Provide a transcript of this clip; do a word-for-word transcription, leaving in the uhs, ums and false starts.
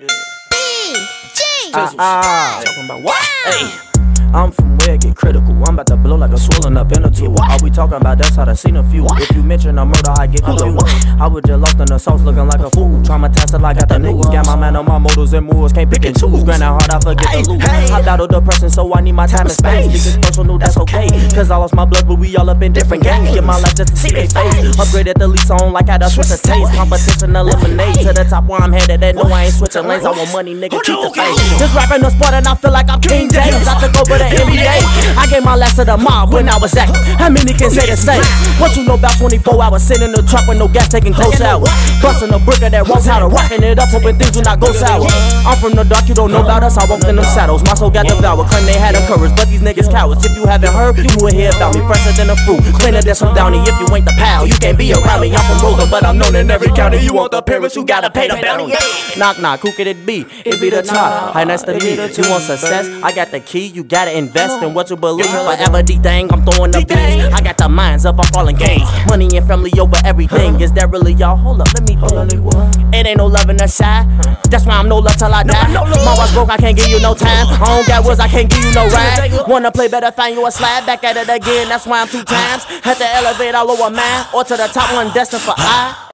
Yeah. I'm from where it get critical. I'm about to blow like a swollen up in a tube. All we talking about, that's how I seen a few. If you mention a murder, I get confused. I was just lost in the sauce, looking like a fool. Traumatized till I got the news. Got my man on my motives and moves, can't pick and choose. Granted hard, I forget the lose. Hopped out of depression, so I need my time and space. Niggas personal, that's okay. Cause I lost my blood, but we all up in different games. Get my life just to see they face. Upgraded the lease on like I done switched the taste. Competition eliminate to the top where I'm headed at. No, I ain't switching lanes. I want money, nigga, keep the face. Just rapping the sport and I feel like I'm King James. I took over N B A. I gave my last to the mob when I was acting. How many can say the same? What you know about twenty-four hours sitting in the truck with no gas, taking cold showers, busting a brick of that road powder, rocking it up, hoping things do not go sour. I'm from the dark, you don't know about us. I walked in them shadows, my soul got devoured. Claim they had the courage, but these niggas cowards. If you haven't heard, you will hear about me. Fresher than a fruit, cleaner than some Downy. If you ain't the pal, you can't be around me. I'm from Rosa, but I'm known in every county. You want the parents, you gotta pay the bounty. Knock knock, who could it be? It be the top, high nice to me. You want success? I got the key, you gotta invest in what you believe. Forever D-Dang, I'm throwing the beats. I got the minds up, I'm falling games. Money and family over everything. Is that really y'all? Hold up, let me think. It ain't no love in the side. That's why I'm no love till I die. My wife's broke, I can't give you no time. I don't got words, I can't give you no ride. Wanna play better, find you a slide. Back at it again, that's why I'm two times. Had to elevate all over mine, or to the top one destined for I.